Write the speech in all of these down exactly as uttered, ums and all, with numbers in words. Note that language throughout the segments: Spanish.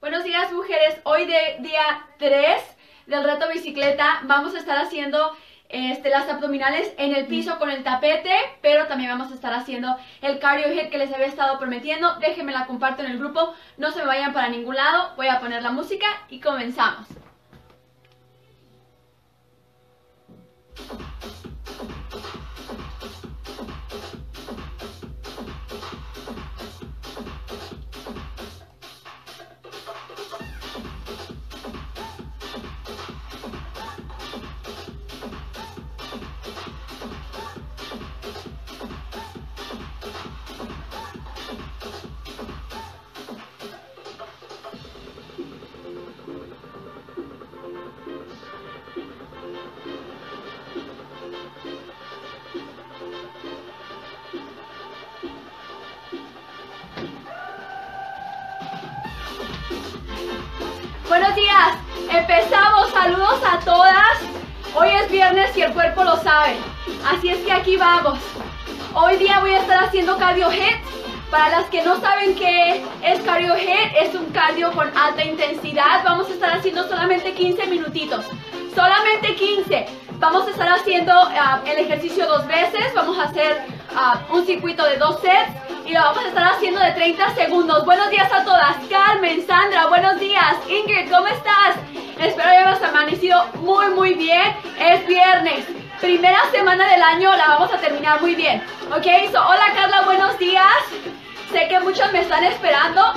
Buenos días, mujeres. Hoy de día tres del reto bicicleta vamos a estar haciendo este, las abdominales en el piso con el tapete, pero también vamos a estar haciendo el cardio hit que les había estado prometiendo. Déjenme la comparto en el grupo, no se me vayan para ningún lado. Voy a poner la música y comenzamos. Buenos días, empezamos, saludos a todas. Hoy es viernes y el cuerpo lo sabe, así es que aquí vamos. Hoy día voy a estar haciendo cardio hit. Para las que no saben qué es cardio hit, es un cardio con alta intensidad. Vamos a estar haciendo solamente quince minutitos, solamente quince. Vamos a estar haciendo uh, el ejercicio dos veces, vamos a hacer uh, un circuito de dos sets. Y lo vamos a estar haciendo de treinta segundos. Buenos días a todas. Carmen, Sandra, buenos días. Ingrid, ¿cómo estás? Espero hayas amanecido muy, muy bien. Es viernes. Primera semana del año, la vamos a terminar muy bien. Ok, so, hola Carla, buenos días. Sé que muchos me están esperando.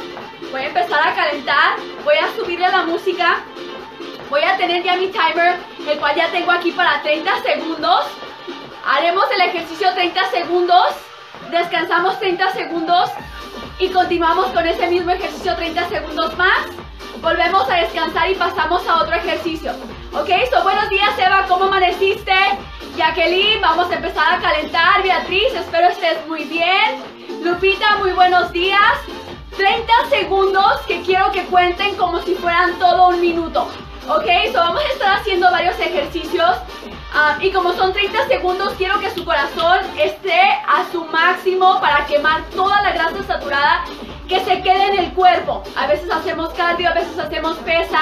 Voy a empezar a calentar. Voy a subirle la música. Voy a tener ya mi timer, el cual ya tengo aquí para treinta segundos. Haremos el ejercicio treinta segundos. Descansamos treinta segundos y continuamos con ese mismo ejercicio treinta segundos más. Volvemos a descansar y pasamos a otro ejercicio. Ok, so buenos días Eva, ¿cómo amaneciste? Jacqueline, vamos a empezar a calentar. Beatriz, espero estés muy bien. Lupita, muy buenos días. treinta segundos que quiero que cuenten como si fueran todo un minuto. Ok, so vamos a estar haciendo varios ejercicios. Uh, y como son treinta segundos, quiero que su corazón esté a su máximo para quemar toda la grasa saturada que se quede en el cuerpo. A veces hacemos cardio, a veces hacemos pesa,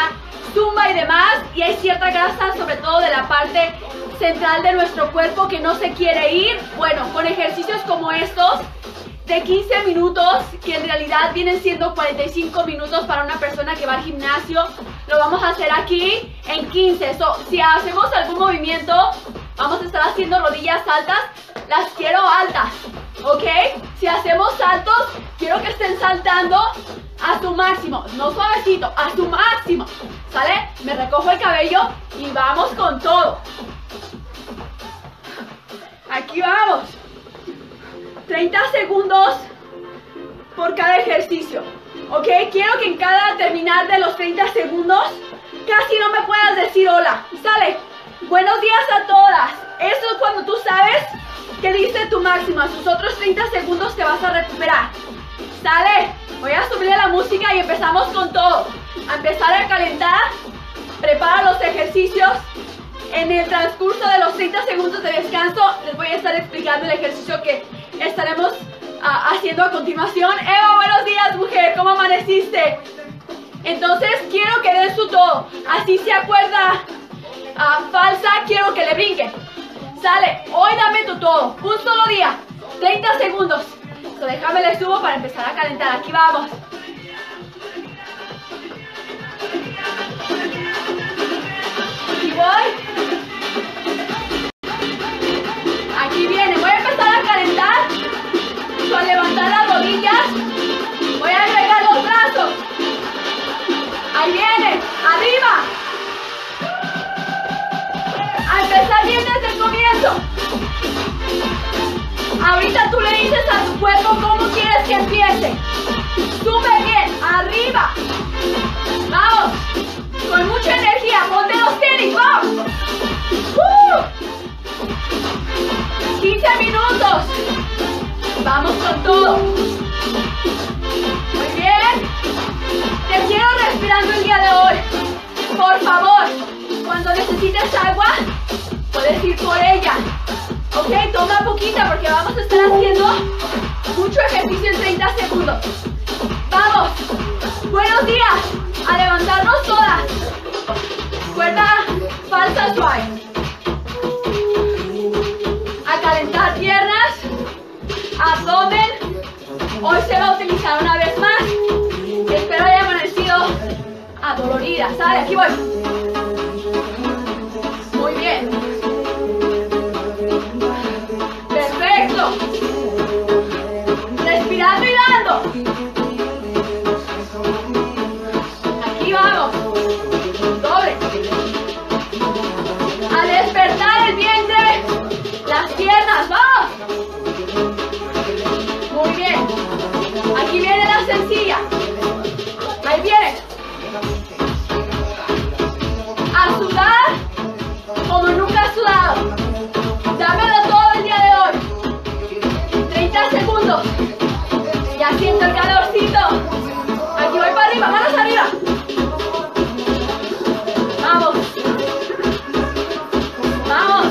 zumba y demás, y hay cierta grasa, sobre todo de la parte central de nuestro cuerpo, que no se quiere ir. Bueno, con ejercicios como estos de quince minutos, que en realidad vienen siendo cuarenta y cinco minutos para una persona que va al gimnasio, lo vamos a hacer aquí en quince. So, si hacemos algún movimiento, vamos a estar haciendo rodillas altas. Las quiero altas, ¿ok? Si hacemos saltos, quiero que estén saltando a su máximo, no suavecito, a su máximo, ¿sale? Me recojo el cabello y vamos con todo. Aquí vamos. treinta segundos por cada ejercicio, ¿ok? Quiero que en cada terminar de los treinta segundos casi no me puedas decir hola, ¿sale? Buenos días a todas. Eso es cuando tú sabes que diste tu máximo. A sus otros treinta segundos te vas a recuperar, ¿sale? Voy a subirle la música y empezamos con todo. A empezar a calentar, prepara los ejercicios. En el transcurso de los treinta segundos de descanso les voy a estar explicando el ejercicio que estaremos uh, haciendo a continuación. Eva, buenos días mujer, ¿cómo amaneciste? Entonces quiero que den su todo, así se acuerda uh, falsa, quiero que le brinque, sale. Hoy dame tu todo, un solo día, treinta segundos. So, déjame le subo para empezar a calentar. Aquí vamos. Aquí voy. Aquí viene, voy a empezar a calentar. Voy a levantar las rodillas. Voy a agregar los brazos. Ahí viene, arriba. A empezar bien desde el comienzo. Ahorita tú le dices a tu cuerpo cómo quieres que empiece. Sube bien, arriba. Vamos. Con mucha energía, ponte los tenis, vamos. ¡Uh! quince minutos. Vamos con todo. Muy bien. Te quiero respirando el día de hoy. Por favor, cuando necesites agua, puedes ir por ella. Ok, toma poquita porque vamos a estar haciendo mucho ejercicio en treinta segundos. Vamos. Buenos días. a levantarnos todas. Cuerda falsa suave. A calentar piernas, abdomen. Hoy se va a utilizar una vez más. Espero haya amanecido adolorida. Sale, aquí voy. Muy bien. Perfecto. Respirando y dando. Aquí viene la sencilla. Ahí viene. A sudar como nunca has sudado. Dámelo todo el día de hoy. treinta segundos. Ya siento el calorcito. Aquí voy para arriba, manos arriba. Vamos. Vamos.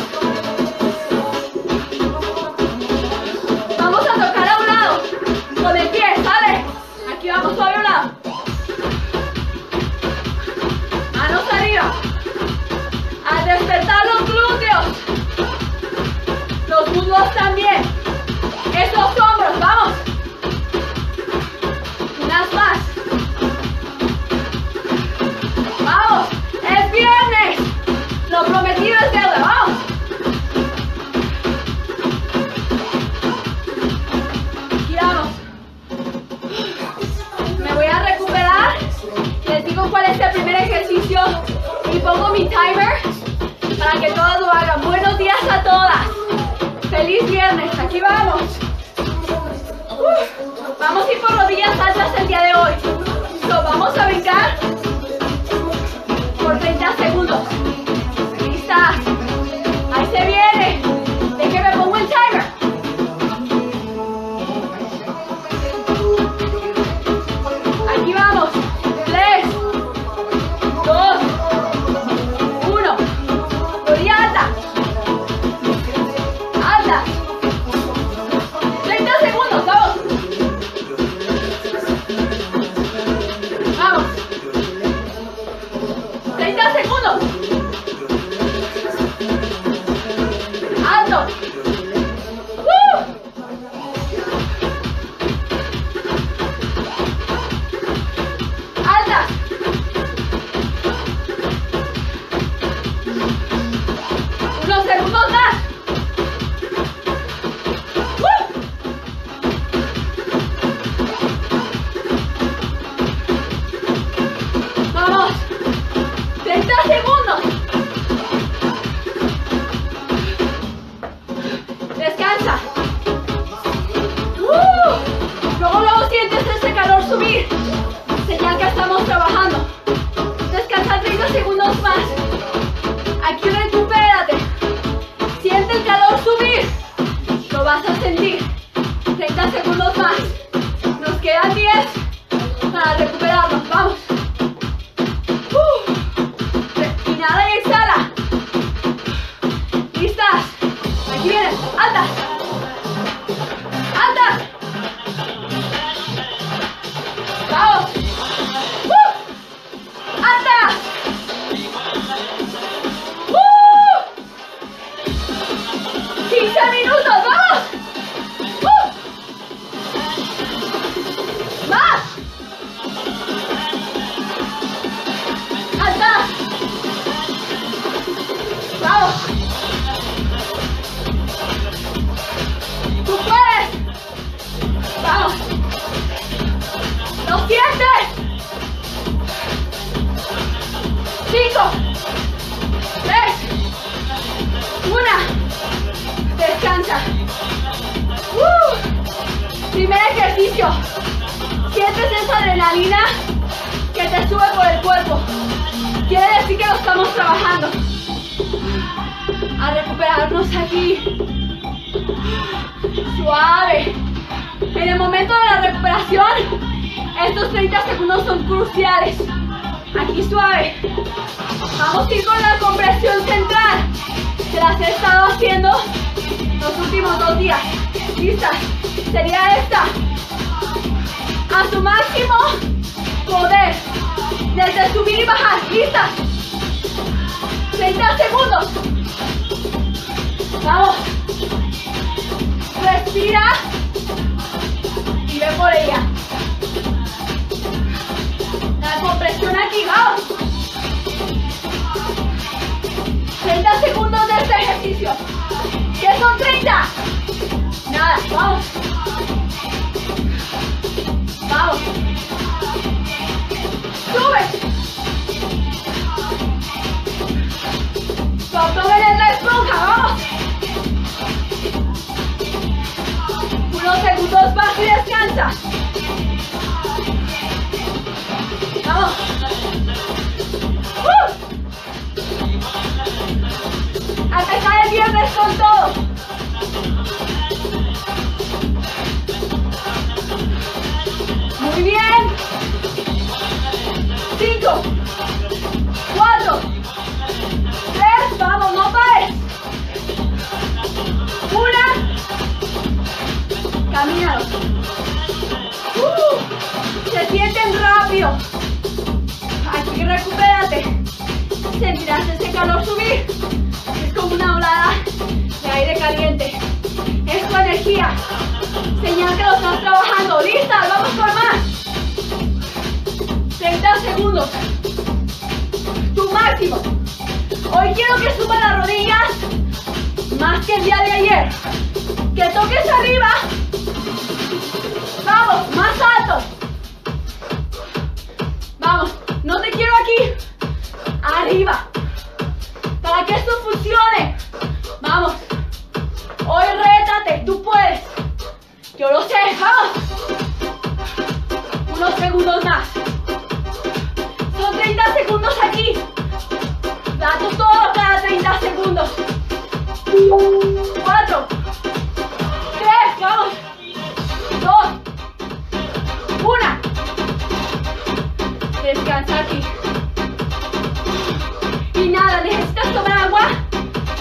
Vamos a tocar a un lado. Con el pie, ¿sale? Aquí vamos suave a un lado. Manos arriba. Al despertar los glúteos. Los muslos también. Esos hombros, vamos. Unas más. Vamos. Es viernes. Lo prometido es deuda, vamos. Cuál es el primer ejercicio y pongo mi timer para que todos lo hagan. Buenos días a todas, feliz viernes, aquí vamos. Uf. Vamos a ir por rodillas altas el día de hoy, so, vamos a brincar por treinta segundos, listas, ahí se viene, déjeme pongo el timer. subir y bajar, listas, treinta segundos, vamos, respira y ve por ella, la compresión aquí, vamos, treinta segundos de este ejercicio, ¿qué son treinta? Nada, vamos, vamos, sube. Tu abdomen es la esponja, vamos. Unos segundos más y descansa. Vamos. Uh. Ataca el viernes con todo. Muy bien. cinco, cuatro, tres, vamos, no pares. Una, caminados. Uh, se sienten rápido. Aquí recupérate. Sentirás ese calor subir. Es como una olada de aire caliente. Es tu energía. Señal que lo estás trabajando. Listas, vamos por más. treinta segundos. Máximo. Hoy quiero que suban las rodillas más que el día de ayer. Que toques arriba. Vamos, más alto. Vamos, no te quiero aquí. Arriba. Para que esto funcione. Vamos. Hoy rétate, tú puedes. Yo lo sé, vamos. Unos segundos más. Son treinta segundos aquí. Dato todo cada treinta segundos. cuatro, tres, vamos. dos, uno. Descansa aquí. Y nada, necesitas tomar agua.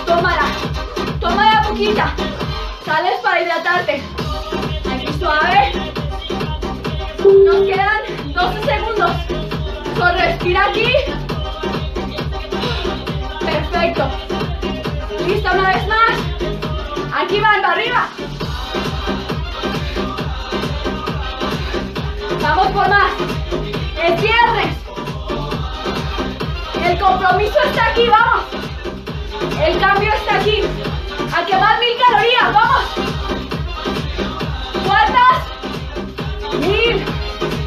Tómala. Tómala poquita. Sales para hidratarte. Aquí suave. Nos quedan doce segundos. Solo respira aquí. Perfecto. Listo, una vez más. Aquí van, para arriba. Vamos por más. Es viernes. El compromiso está aquí, vamos. El cambio está aquí. A quemar mil calorías, vamos. ¿Cuántas? Mil.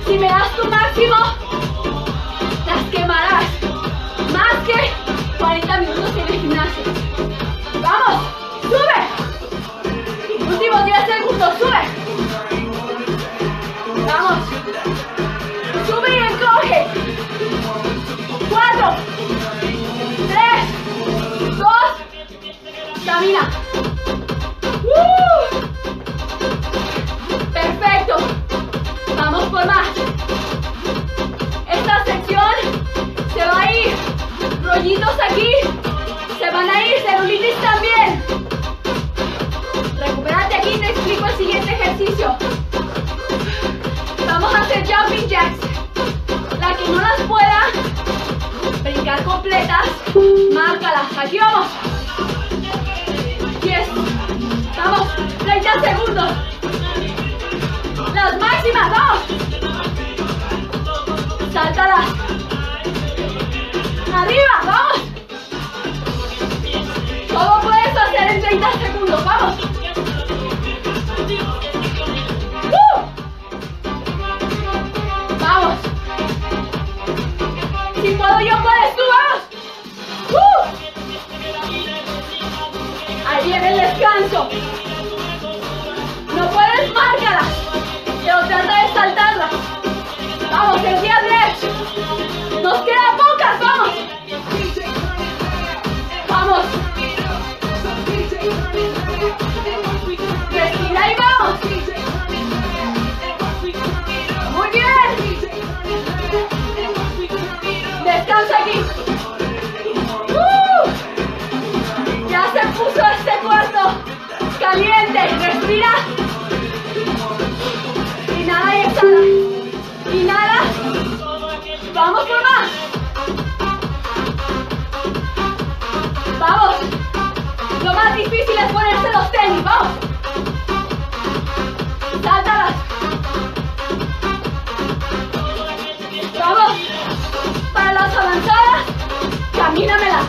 Si me das tu máximo, las quemarás. Más que cuarenta minutos en el gimnasio. ¡Vamos! ¡Sube! Últimos diez segundos. ¡Sube! ¡Vamos! ¡Sube y encoge! cuatro, tres, dos, camina. ¡Uh! ¡Perfecto! ¡Vamos por más! Esta sección se va a ir. Rollitos aquí, se van a ir, celulitis también. Recupérate aquí, te explico el siguiente ejercicio. Vamos a hacer jumping jacks. La que no las pueda brincar completas, márcalas. Aquí vamos. diez. Vamos, treinta segundos. Las máximas, vamos. Sáltalas. ¡Arriba! ¡Vamos! ¿Cómo puedes hacer en treinta segundos? ¡Vamos! ¡Uh! ¡Vamos! Si puedo yo, puedes tú, vamos. ¡Uh! Ahí viene el descanso. No puedes, márcalas. Pero trata de saltarlas. Vamos, el día tres. Nos quedan pocas, vamos. Vamos. Respira y vamos. Muy bien. Descansa aquí. ¡Uh! Ya se puso este cuarto caliente. Respira. Inhala y exhala. Inhala. Vamos por más. ¡Suelta los tenis! ¡Vamos! ¡Sáltalas! ¡Vamos! Para las avanzadas, camínamelas.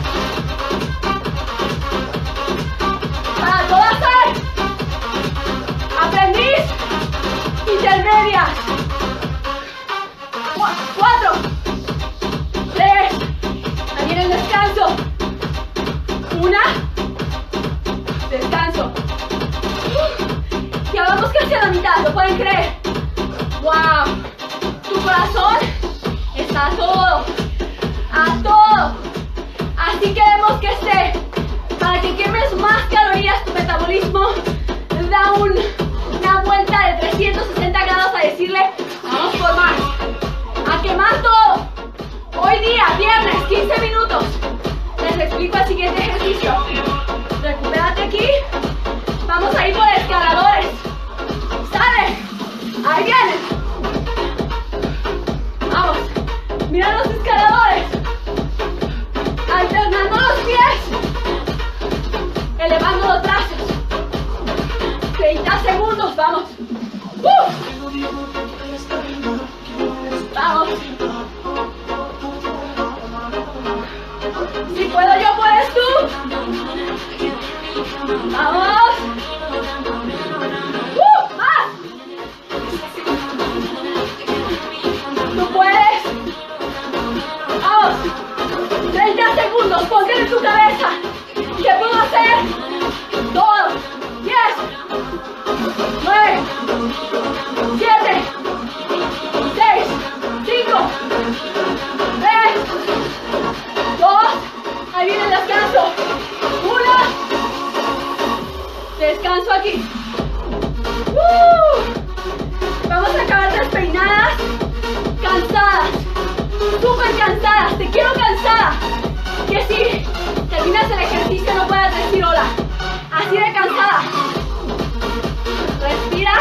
Para todas hay aprendiz intermedia. Cuatro, tres, ahí viene el descanso. Una, descanso. Ya vamos casi a la mitad, ¿lo pueden creer? ¡Wow! Tu corazón está a todo, a todo. Así queremos que esté, para que quemes más calorías. Tu metabolismo da un, una vuelta de trescientos sesenta grados a decirle, vamos por más, a quemar todo. Hoy día, viernes, quince minutos. Les explico el siguiente ejercicio. Recupérate aquí. Vamos a ir por escaladores. ¡Sale! ¡Ahí vienen! Vamos. Mira los escaladores. Alternando los pies. Elevando los brazos. treinta segundos. Vamos. ¡Uh! Vamos. Si puedo yo, puedes tú. Vamos. ¡Uh! ¡Más! Tú puedes. Vamos. treinta segundos. Ponte en tu cabeza. ¿Qué puedo hacer? Todo. diez. nueve. siete. seis. cinco. tres. dos. Ahí viene el descanso. Uno. Descanso aquí. ¡Uh! Vamos a acabar despeinadas. Cansadas. Súper cansadas. Te quiero cansada. Que si terminas el ejercicio no puedas decir hola. Así de cansada. Respira.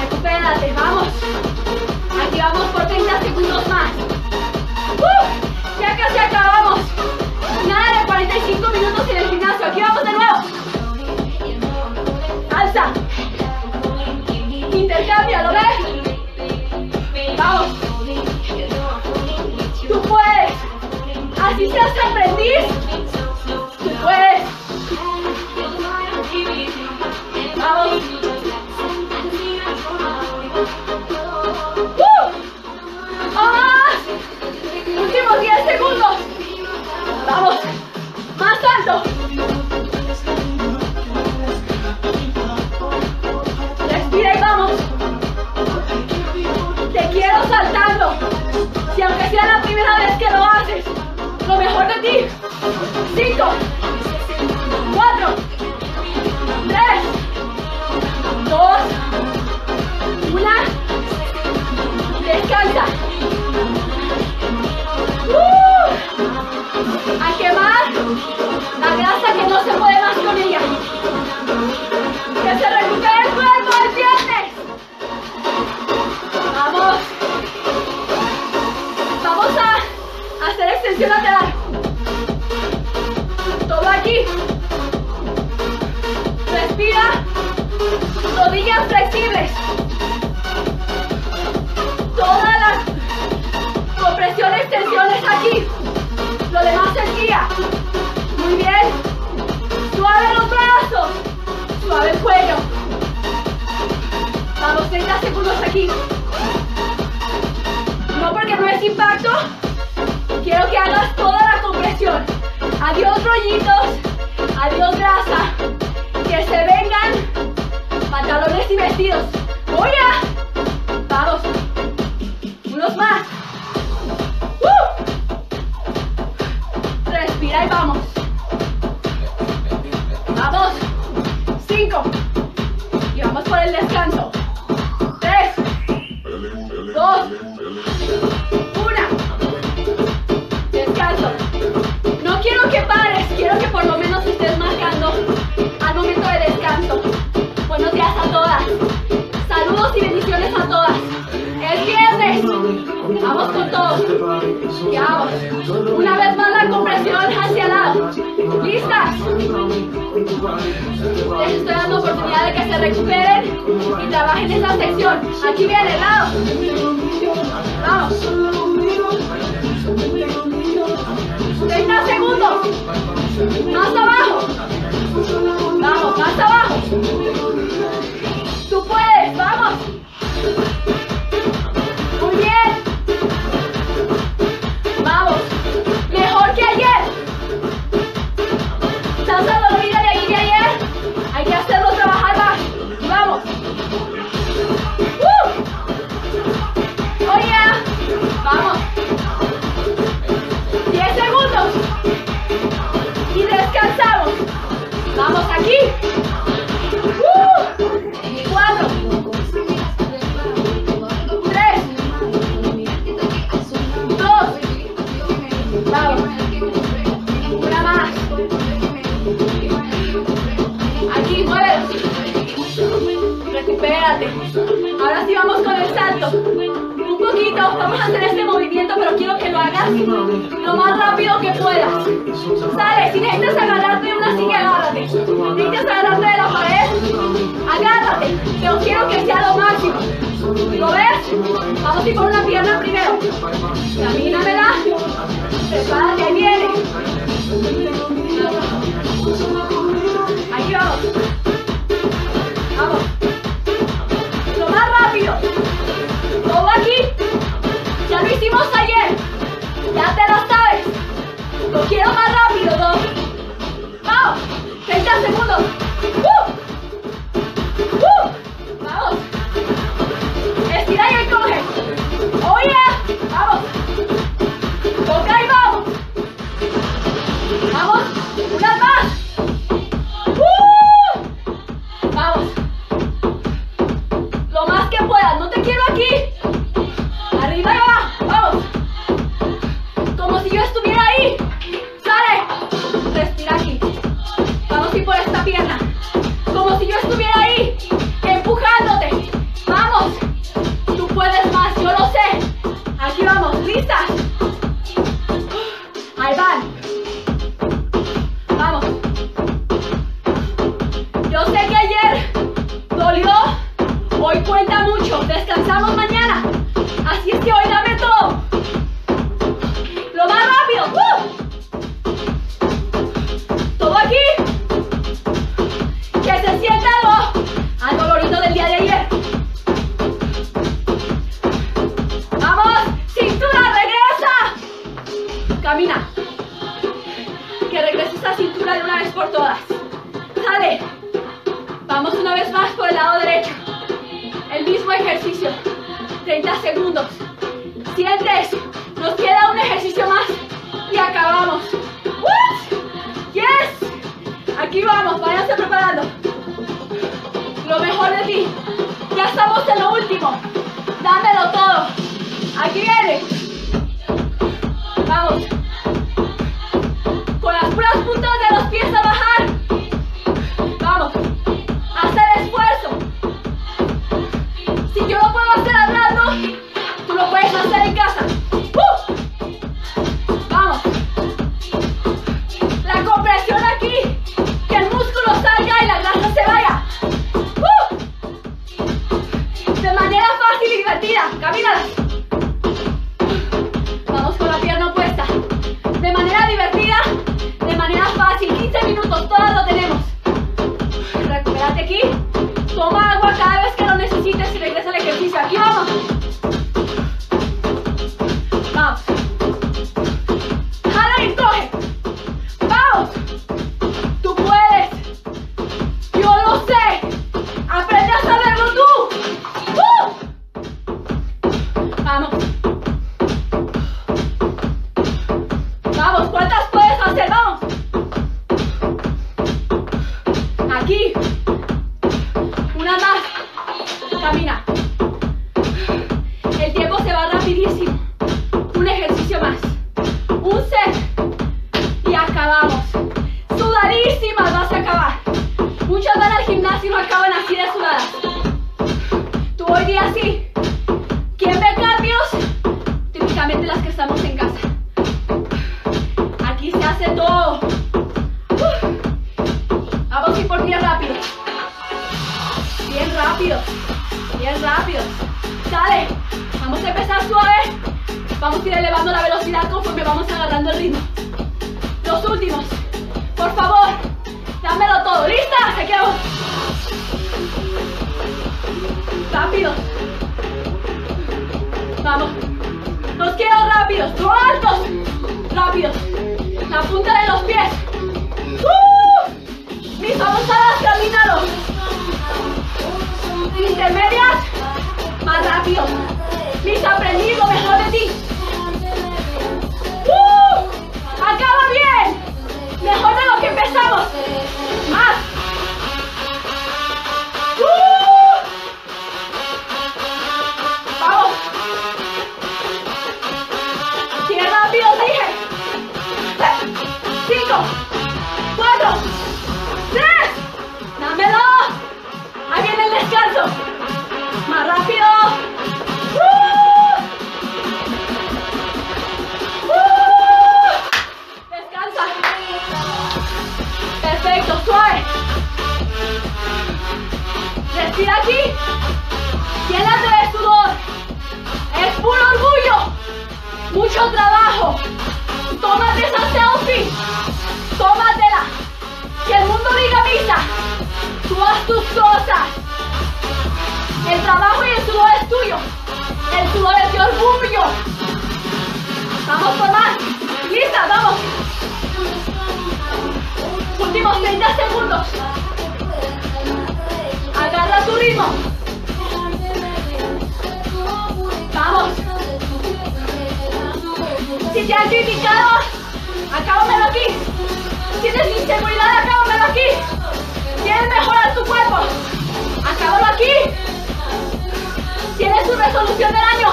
Recupérate. Vamos. Aquí vamos por treinta segundos más. ¡Uh! Ya casi acabamos. Nada de cuarenta y cinco minutos en el gimnasio. Aquí vamos de nuevo. Alza. Intercambia, ¿lo ves? Vamos. Tú puedes. Así seas aprendiz. Tú puedes. Vamos. ¡Uh! ¡Vamos! Últimos diez segundos. Vamos. Más alto. Respira y vamos. Te quiero saltando. Si aunque sea la primera vez que lo haces, lo mejor de ti. cinco. cuatro. tres. dos. uno. Descansa. ¡Uh! A quemar la grasa que no se puede más con ella. Que se recupere el cuerpo el viernes. Vamos. Vamos a hacer extensión lateral. Todo aquí. Respira. Rodillas flexibles. Todas las presiones, tensiones aquí. Lo demás es guía. Muy bien. Suave los brazos. Suave el cuello. Vamos, treinta segundos aquí. No porque no es impacto. Quiero que hagas toda la compresión. Adiós rollitos. Adiós grasa. Que se vengan pantalones y vestidos. ¡Oye! Vamos. Unos más. Respira y vamos. Vamos. Cinco. Y vamos por el descanso. Tres. Dos. Una. Descanso. No quiero que pares. Quiero que por lo menos estés marcando al momento de descanso. Buenos días a todas. Saludos y bendiciones a todas. El viernes. Ya. Una vez más la compresión hacia el lado. Lista. Les estoy dando oportunidad de que se recuperen y trabajen esta sección. Aquí viene, lado. Vamos. treinta segundos. Más abajo. Vamos, más abajo. Tú puedes, vamos. Muy bien. Vamos, mejor que ayer. ¿Estás adolorida de ahí de ayer? Hay que hacerlo trabajar más. Vamos. ¡Uh! ¡Oh, yeah! Vamos. diez segundos. Y descansamos. Vamos aquí. ¡Uh! cuatro. Recupérate. Ahora sí vamos con el salto. Un poquito, vamos a hacer este movimiento, pero quiero que lo hagas lo más rápido que puedas. Sale, si necesitas agarrarte de una silla, agárrate. Si necesitas agarrarte de la pared, agárrate. Pero quiero que sea lo máximo. ¿Lo ves? Vamos a ir por una pierna primero. Camínamela. Prepárate, ahí viene. Ahí vamos. Vamos. Lo más rápido. Todo aquí. Ya lo hicimos ayer. Ya te lo sabes. Lo quiero más rápido, dos. Vamos. treinta segundos. ¡Uh! ¡Uh! Vamos. Estira y coge. ¡Oh, yeah! Vamos. Toca y vamos. Vamos. Una más. estamos en casa. Aquí se hace todo. Uf. Vamos a ir por pie rápido. Bien rápido. Bien rápido. Sale. Vamos a empezar suave. Vamos a ir elevando la velocidad conforme vamos agarrando el ritmo. Los últimos. Por favor, dámelo todo. ¿Lista? Aquí vamos. Rápido. Vamos. Los quiero rápidos, no altos. Rápidos. La punta de los pies. ¡Uh! Mis avanzadas, camínalo. Intermedias. Más rápido. Mis aprendiz, lo mejor de ti. ¡Uh! Acaba bien. Mejor de lo que empezamos. Más. ¡Uh! Vamos. Sigue rápido, dije. Cinco. Cuatro. Tres. Dámelo. Ahí viene el descanso. Más rápido. Perfecto, suave. Respira aquí. Llénate de sudor. Es puro orgullo. Mucho trabajo. Tómate esa selfie. Tómatela. Que el mundo diga misa. Tú haz tus cosas. El trabajo y el sudor es tuyo. El sudor es de orgullo. Vamos por más. Lista, vamos. Últimos treinta segundos. Agarra tu ritmo. Vamos. Si te han criticado, acábamelo aquí. Si tienes inseguridad, acábamelo aquí. Quieres mejorar tu cuerpo, acábalo aquí. Tienes tu resolución del año,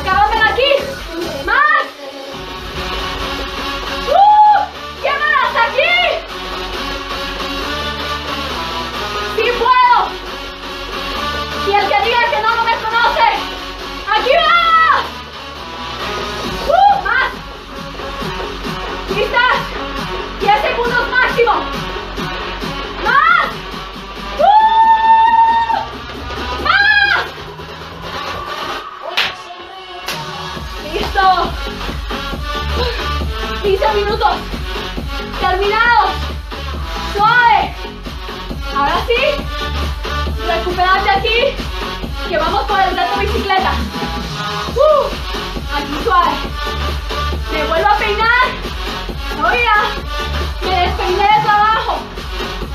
acábamelo aquí. Más. ¡Uh! ¡Llévalas aquí! ¡Sí puedo! Y el que diga que no, no me conoce. ¡Aquí va! ¡Uh! ¡Más! ¡Listas! diez segundos máximo. ¡Más! ¡Uh! ¡Más! ¡Listo! quince minutos. Terminados. Suave. Ahora sí, recuperate aquí, que vamos por el reto bicicleta. Uh, aquí suave. Me vuelvo a peinar. Oiga, me despeiné de trabajo.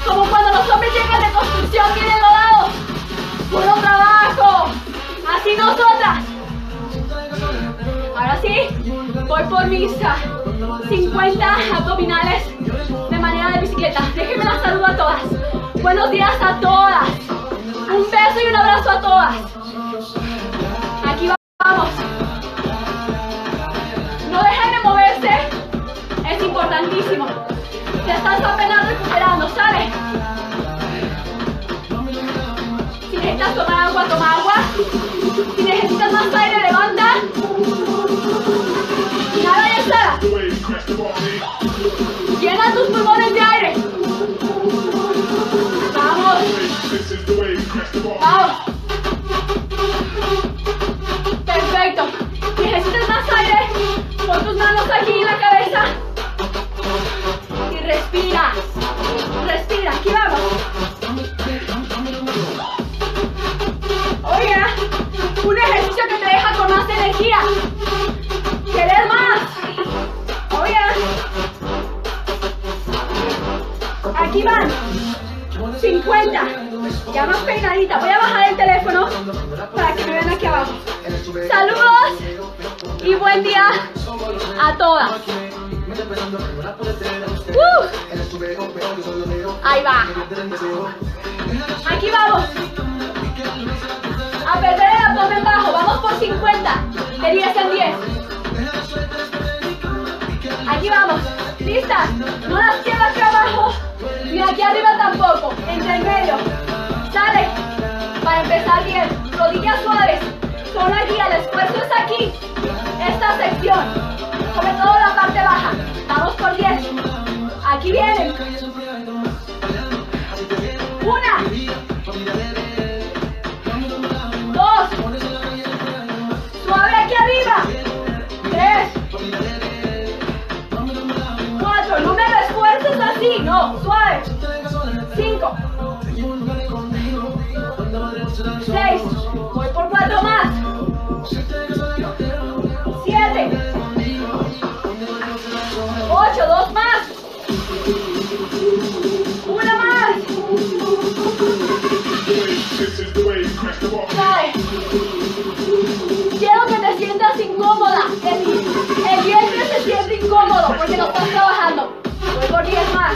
Como cuando los hombres llegan de construcción, vienen lodados. Puro trabajo. Así nosotras. Ahora sí, voy por mis cincuenta abdominales de manera de bicicleta. Déjenme la saludo a todas. Buenos días a todas. Un beso y un abrazo a todas. Aquí vamos. No dejen de moverse. Es importantísimo. Te estás apenas recuperando, ¿sabes? Si necesitas tomar agua, toma agua. Si necesitas más aire, levanta. Nada y estará. Llena tus pulmones de aire. Vamos. Vamos. Perfecto. Si necesitas más aire, pon tus manos aquí en la cabeza. Y respira. Respira. Aquí vamos. Oiga, un ejercicio que te deja con más energía. ¡Querer más! ¡Oye! Aquí van. cincuenta. Ya más peinadita. Voy a bajar el teléfono para que me vean aquí abajo. ¡Saludos! Y buen día a todas. ¡Uh! Ahí va. Aquí vamos. A perder el abdomen bajo. Vamos por cincuenta. De diez en diez. Aquí vamos, listas, no las queda aquí abajo, ni aquí arriba tampoco, entre el medio, sale, para empezar bien, rodillas suaves, Solo allí el esfuerzo es aquí, esta sección, sobre todo la parte baja, vamos por diez, aquí vienen, una, dos, suave aquí arriba, tres, cuatro, número de esfuerzos así, no, suave, cinco, seis, voy por cuatro más, siete, ocho, dos más, una más, cae, quiero que te sientas incómoda, el, el vientre se siente incómodo porque no estás trabajando, voy por diez más,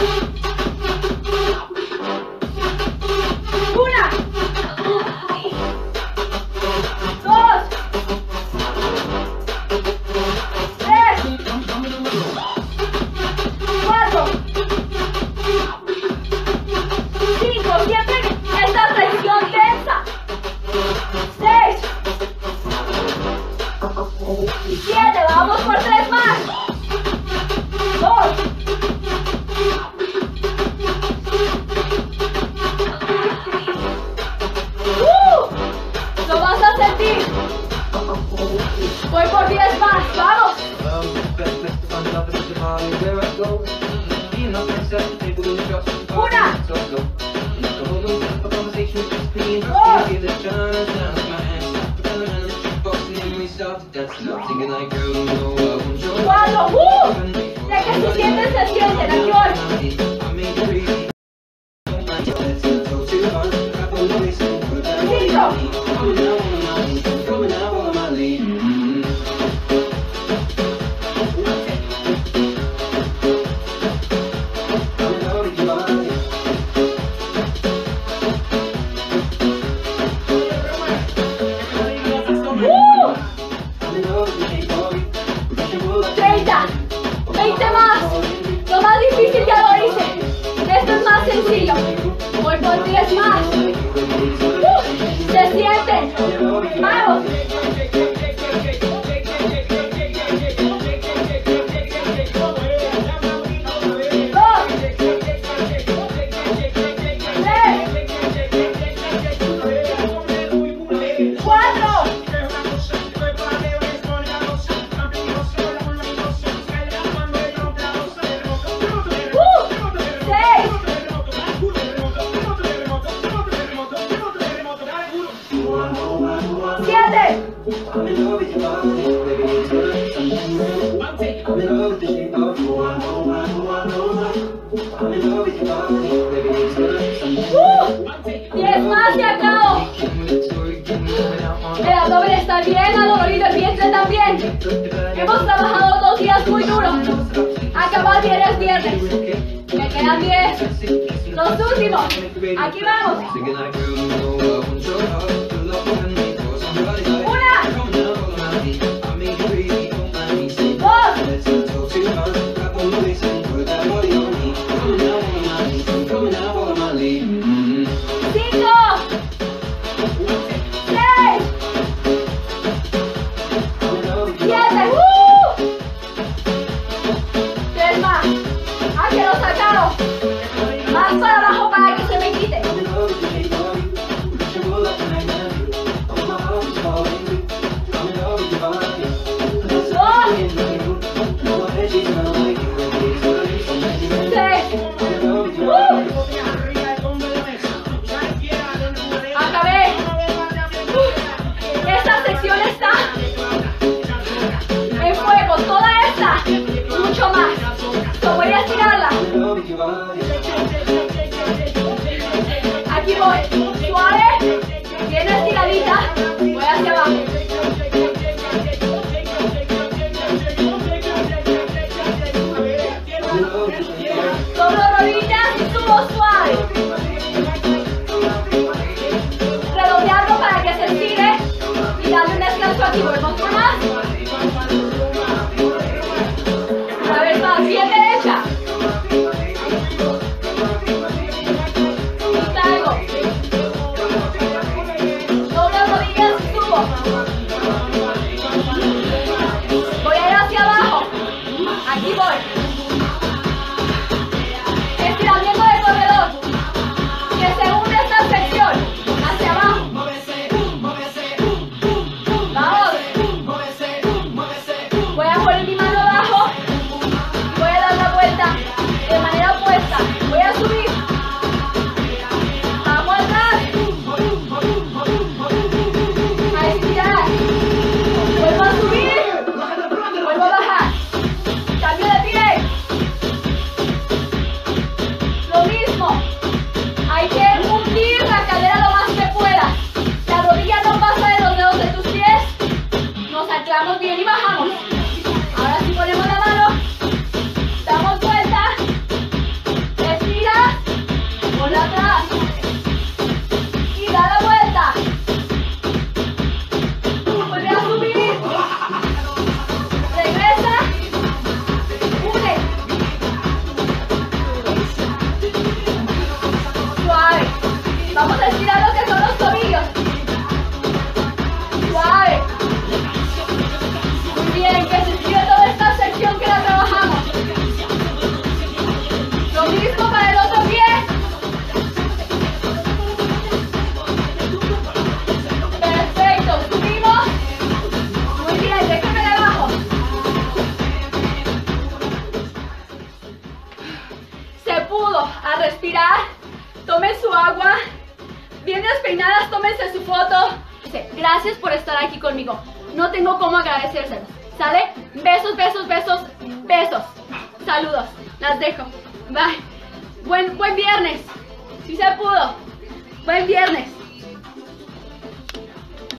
tu foto. Dice, gracias por estar aquí conmigo. No tengo cómo agradecérselos. ¿Sale? Besos, besos, besos, besos. Saludos. Las dejo. Bye. Buen, buen viernes. Si se pudo. Buen viernes.